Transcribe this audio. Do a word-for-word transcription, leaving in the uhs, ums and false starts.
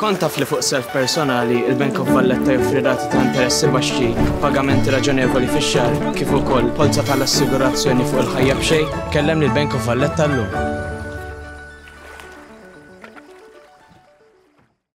Kont taf li fuq self personali il-Bank of Valletta joffri rati ta' interessi baxxi, pagamenti raġonevoli fix-xahar, kif ukoll polza tal-assigurazzjoni fuq il-ħajja b'xejn. Kellemni l-Bank of Valletta llum.